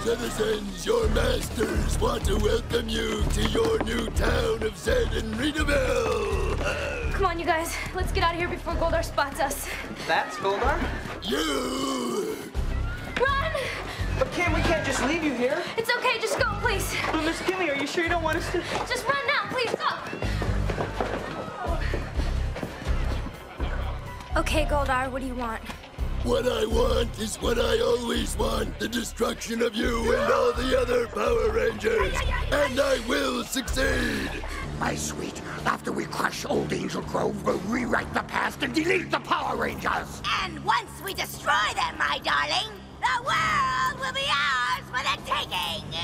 Citizens, your masters want to welcome you to your new town of Zedd and Ritaville. Come on, you guys. Let's get out of here before Goldar spots us. That's Goldar? You! Run! But Kim, we can't just leave you here. It's okay. Just go, please. But Miss Kimmy, are you sure you don't want us to? Just run now, please. Go! Okay, Goldar, what do you want? What I want is what I always want, the destruction of you and all the other Power Rangers, and I will succeed! My sweet, after we crush old Angel Grove, we'll rewrite the past and delete the Power Rangers! And once we destroy them, my darling, the world will be ours for the taking!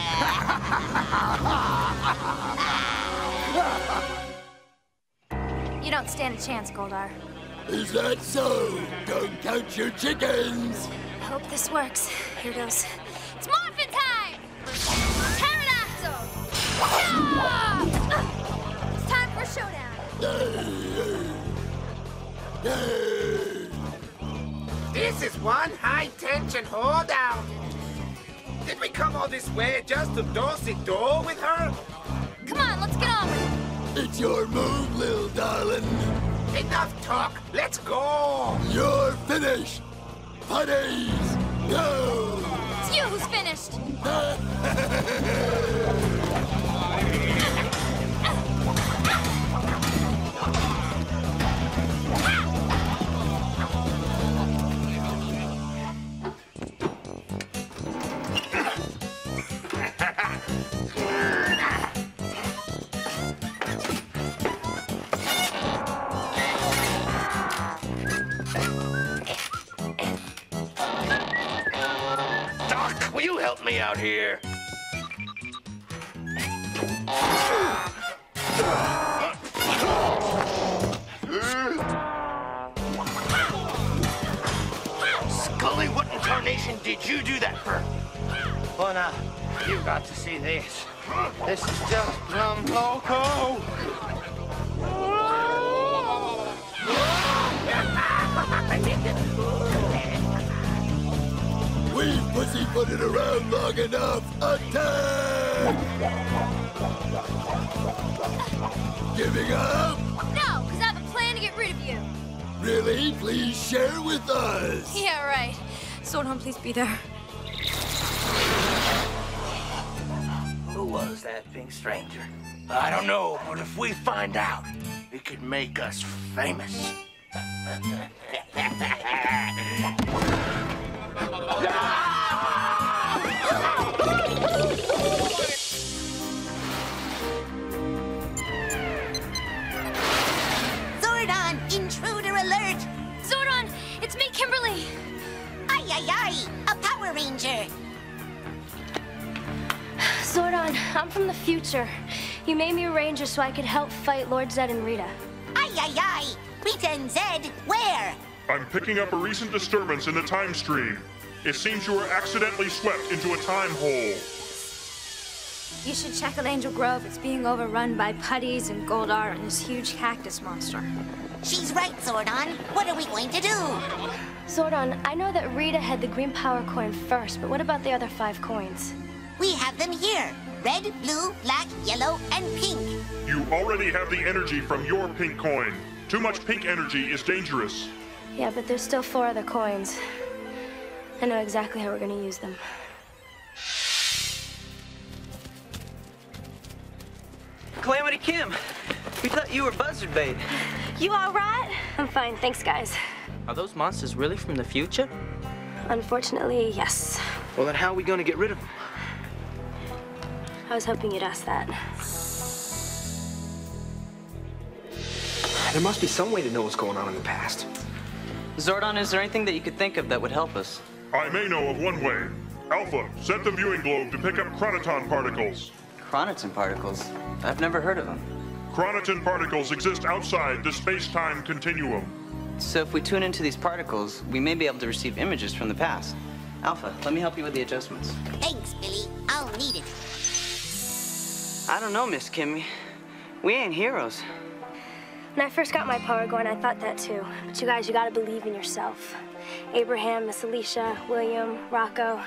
You don't stand a chance, Goldar. Is that so? Don't count your chickens! I hope this works. Here goes. It's Morphin time! Pterodactyl! Yeah! It's time for a showdown. This is one high-tension holdout. Did we come all this way just to door-to-door with her? Come on, let's get on with it. It's your move, little darling. Enough talk! Let's go! You're finished! Putties! Go! It's you who's finished! Me out here. Scully, what incarnation did you do that for? Well, now, you got to see this. This is just plum loco. We've pussyfooted around long enough. Attack! Giving up? No, because I have a plan to get rid of you. Really? Please share with us. Yeah, right. Zordon, please be there. Who was that big stranger? I don't know, but if we find out, it could make us famous. Zordon, intruder alert! Zordon, it's me, Kimberly! Ay, ay, ay! A Power Ranger! Zordon, I'm from the future. You made me a ranger so I could help fight Lord Zedd and Rita. Ay, ay, ay! Rita and Zedd, where? I'm picking up a recent disturbance in the time stream. It seems you were accidentally swept into a time hole. You should check on Angel Grove. It's being overrun by putties and Goldar and this huge cactus monster. She's right, Zordon. What are we going to do? Zordon, I know that Rita had the green power coin first, but what about the other 5 coins? We have them here. Red, blue, black, yellow, and pink. You already have the energy from your pink coin. Too much pink energy is dangerous. Yeah, but there's still 4 other coins. I know exactly how we're going to use them. Calamity Kim, we thought you were buzzard bait. You all right? I'm fine, thanks, guys. Are those monsters really from the future? Unfortunately, yes. Well, then how are we going to get rid of them? I was hoping you'd ask that. There must be some way to know what's going on in the past. Zordon, is there anything that you could think of that would help us? I may know of one way. Alpha, set the viewing globe to pick up chroniton particles. Chroniton particles? I've never heard of them. Chroniton particles exist outside the space-time continuum. So if we tune into these particles, we may be able to receive images from the past. Alpha, let me help you with the adjustments. Thanks, Billy. I'll need it. I don't know, Miss Kimmy. We ain't heroes. When I first got my power going, I thought that too. But you guys, you gotta believe in yourself. Abraham, Miss Alicia, William, Rocco,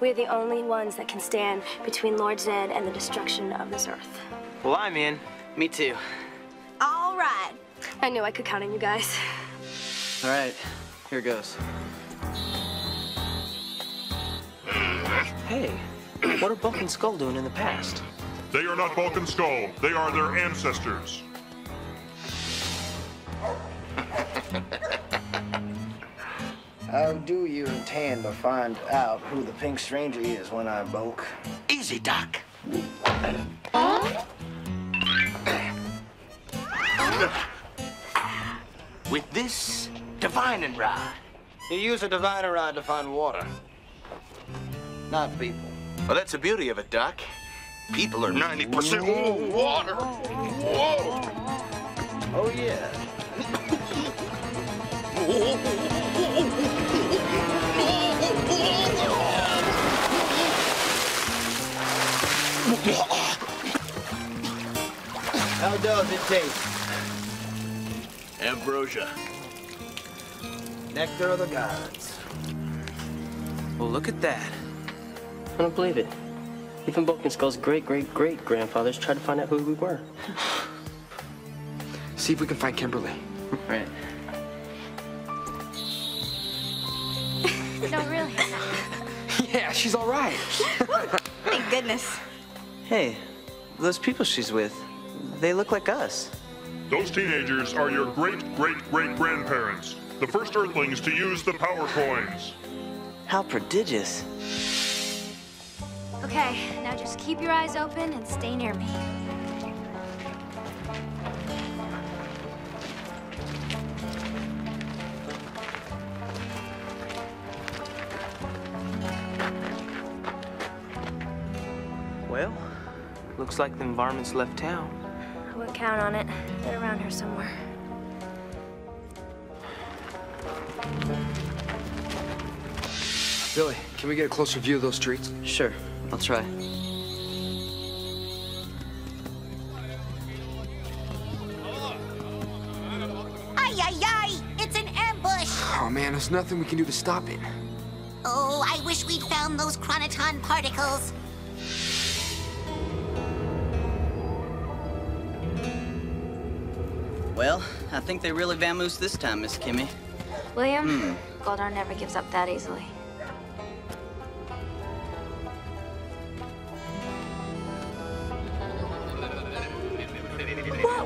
We're the only ones that can stand between Lord Zedd and the destruction of this earth. Well, I'm in. Me too. All right. I knew I could count on you guys. All right. Here goes. Hey, what are Bulk and Skull doing in the past? They are not Bulk and Skull. They are their ancestors. How do you intend to find out who the Pink Stranger is when I bulk? Easy, Doc. With this divining rod. You use a divining rod to find water. Not people. Well, that's the beauty of it, Doc. People are 90% water. Whoa. Oh, yeah. How does it taste? Ambrosia. Nectar of the gods. Well, look at that. I don't believe it. Even Bulk and Skull's great-great-great-grandfathers tried to find out who we were. See if we can find Kimberly. Right. No, really. Yeah, she's all right. Thank goodness. Hey, those people she's with, they look like us. Those teenagers are your great-great-great-grandparents, the first Earthlings to use the power coins. How prodigious. Okay, now just keep your eyes open and stay near me. Well, looks like the environment's left town. I wouldn't count on it. They're around here somewhere. Billy, can we get a closer view of those streets? Sure. I'll try. Ay, ay, ay! It's an ambush! Oh, man, there's nothing we can do to stop it. Oh, I wish we'd found those chroniton particles. Well, I think they really vamoosed this time, Miss Kimmy. William, Goldar never gives up that easily.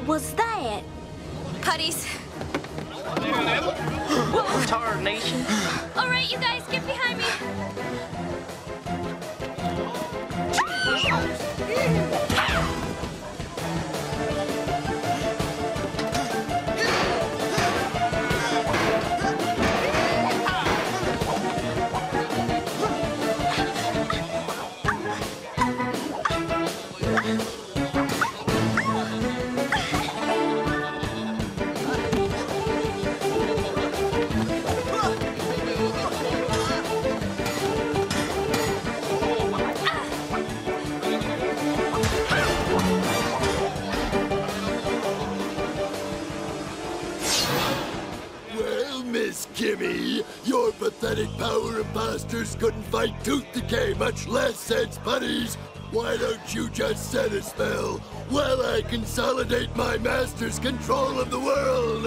Was that? Putties. Retard Nation. All right, you guys, get behind me. Pathetic power imposters couldn't fight tooth decay, much less sense putties. Why don't you just set a spell while I consolidate my master's control of the world?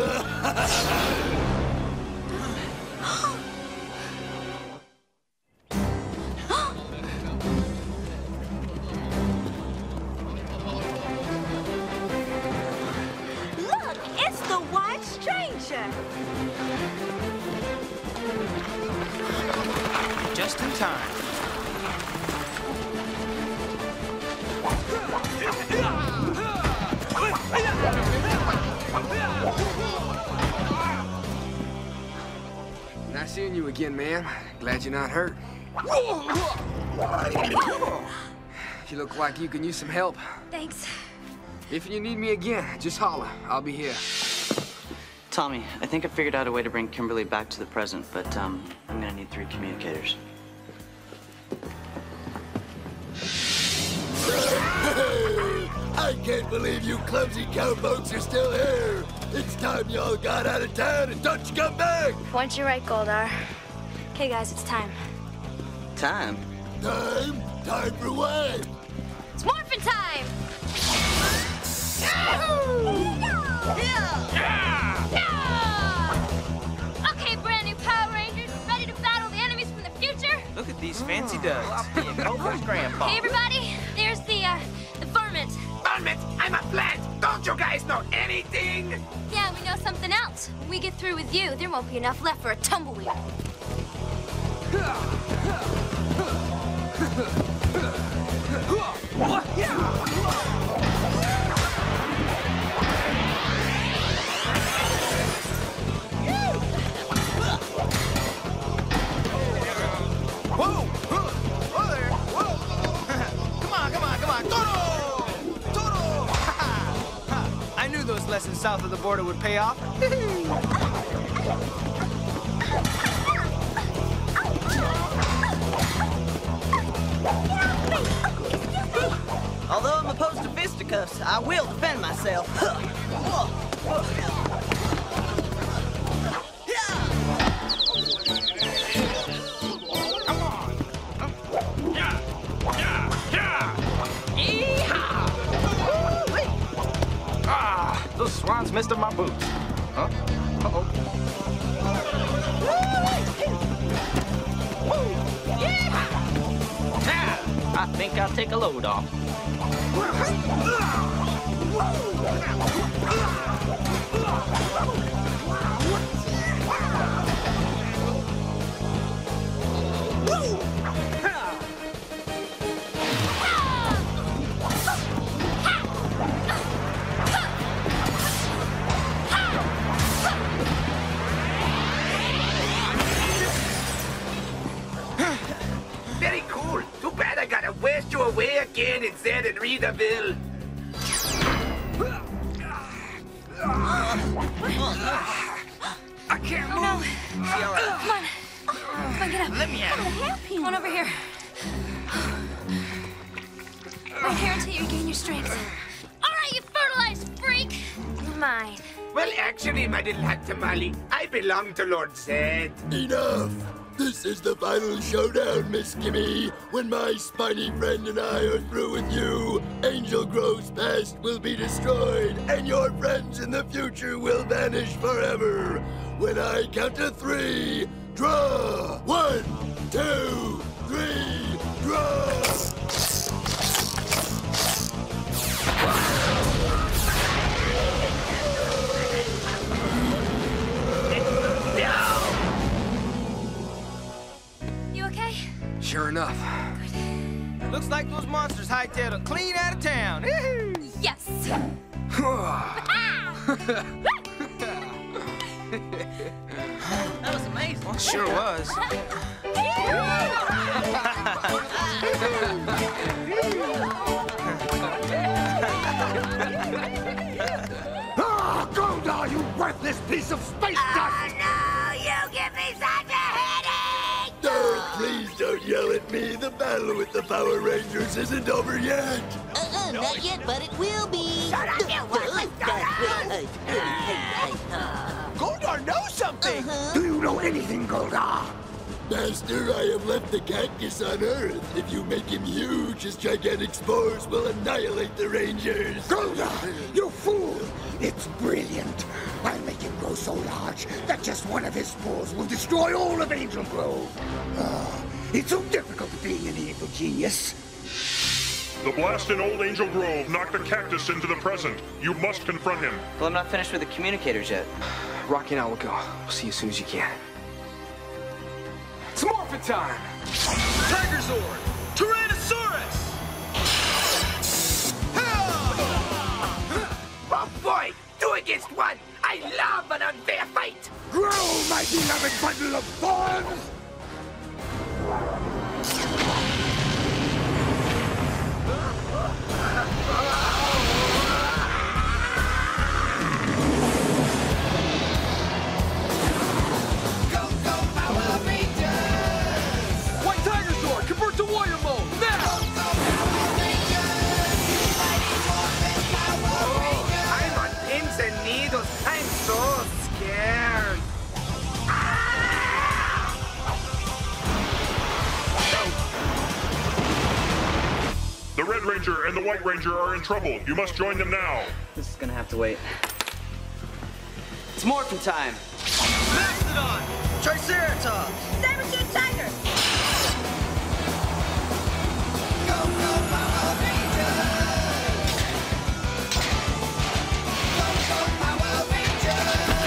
Look, it's the White Stranger. Just in time. Nice seeing you again, ma'am. Glad you're not hurt. You look like you can use some help. Thanks. If you need me again, just holler. I'll be here. Tommy, I think I figured out a way to bring Kimberly back to the present, but I'm gonna need 3 communicators. I can't believe you clumsy cowpokes are still here. It's time y'all got out of town and don't you come back. Once you're right, Goldar. Okay, guys, it's time. time. Time for what? It's Morphin time! Okay, brand new Power Rangers, ready to battle the enemies from the future? Look at these fancy duds. Hey, everybody, there's the varmint. Varmint, I'm a plant! Don't you guys know anything? Yeah, we know something else. When we get through with you, there won't be enough left for a tumbleweed. Lessons south of the border would pay off. Although I'm opposed to fisticuffs, I will defend myself. Missed my boots. Huh? Uh-oh. I think I'll take a load off. It's Zedd and Rita Bill. I can't move. No. Right. Come on. Come on, get up. Let me out. Come on over here. Right here until you gain your strength. All right, you fertilized freak. You're mine. Well, actually, my little hot tamale, I belong to Lord Zedd. Enough. This is the final showdown, Miss Kimmy. When my spiny friend and I are through with you, Angel Grove's past will be destroyed, and your friends in the future will vanish forever. When I count to 3, draw! 1, 2, 3, draw! Sure enough. Good. Looks like those monsters hightailed it clean out of town. Yes. That was amazing. Well, sure was. Oh, go now, you worthless piece of space dust! Oh, no, you give me such a... Please don't yell at me. The battle with the Power Rangers isn't over yet. Not yet, but it will be. Shut up, you worthless dog! Goldar knows something! Do you know anything, Goldar? Master, I have left the cactus on Earth. If you make him huge, his gigantic spores will annihilate the Rangers. Goldar, you fool! It's brilliant. I'll make him grow so large that just one of his spores will destroy all of Angel Grove. It's so difficult being an evil genius. The blast in old Angel Grove knocked a cactus into the present. You must confront him. Well, I'm not finished with the communicators yet. Rocky and I will go. We'll see you as soon as you can. It's Morphin time! Tiger Zord! Tyrannosaurus! Oh boy! 2 against 1! I love an unfair fight! Grow, my beloved bundle of thorns! Go, go, Power Rangers! White Tiger Zord, convert to warrior mode, now! Go, go, Power Rangers! Mighty Morphin Power Rangers! I'm on pins and needles, I'm so scared! Ah! Red Ranger and the White Ranger are in trouble. You must join them now. This is gonna have to wait. It's Morphin time. Mastodon! Triceratops! Sabertooth Tiger! Go, go, Power Rangers! Go, go, Power Rangers!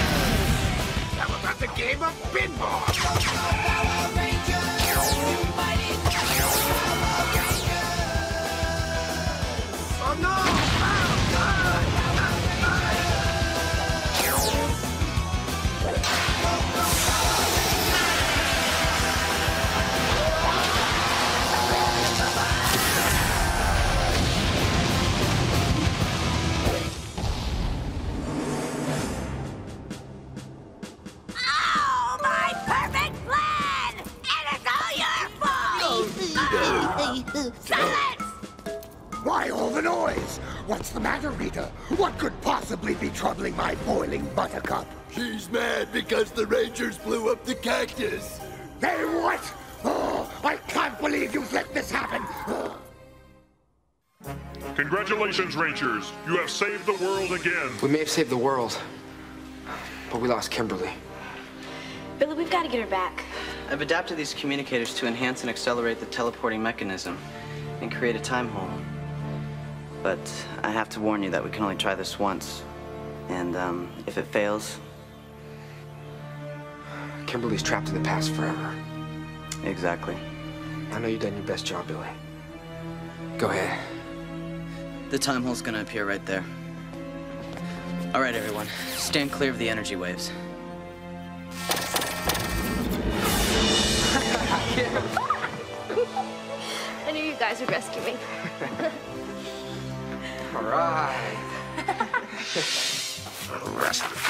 How about the game of pinball? Go, go, Power Rangers! You mighty Power Rangers! Oh no! Oh God! Silence! Why all the noise? What's the matter, Rita? What could possibly be troubling my boiling buttercup? She's mad because the Rangers blew up the cactus. They what? Oh, I can't believe you've let this happen. Oh. Congratulations, Rangers. You have saved the world again. We may have saved the world, but we lost Kimberly. Billy, we've got to get her back. I've adapted these communicators to enhance and accelerate the teleporting mechanism and create a time hole. But I have to warn you that we can only try this once. And if it fails... Kimberly's trapped in the past forever. Exactly. I know you've done your best job, Billy. Go ahead. The time hole's gonna appear right there. All right, everyone. Stand clear of the energy waves. I knew you guys would rescue me. All right. For the rest of us,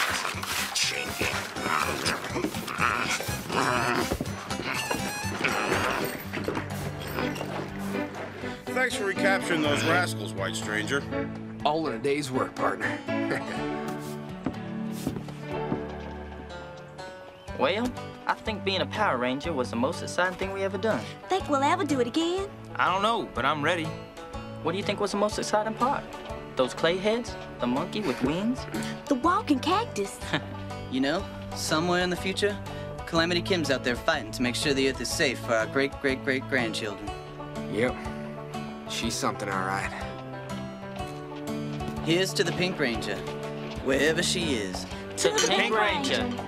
thanks for recapturing those rascals, White Stranger. All in a day's work, partner. Well, I think being a Power Ranger was the most exciting thing we ever done. Think we'll ever do it again? I don't know, but I'm ready. What do you think was the most exciting part? Those clay heads? The monkey with wings? The walking cactus. You know, somewhere in the future, Calamity Kim's out there fighting to make sure the Earth is safe for our great-great-great-grandchildren. Yep. She's something, all right. Here's to the Pink Ranger, wherever she is. To the Pink Ranger.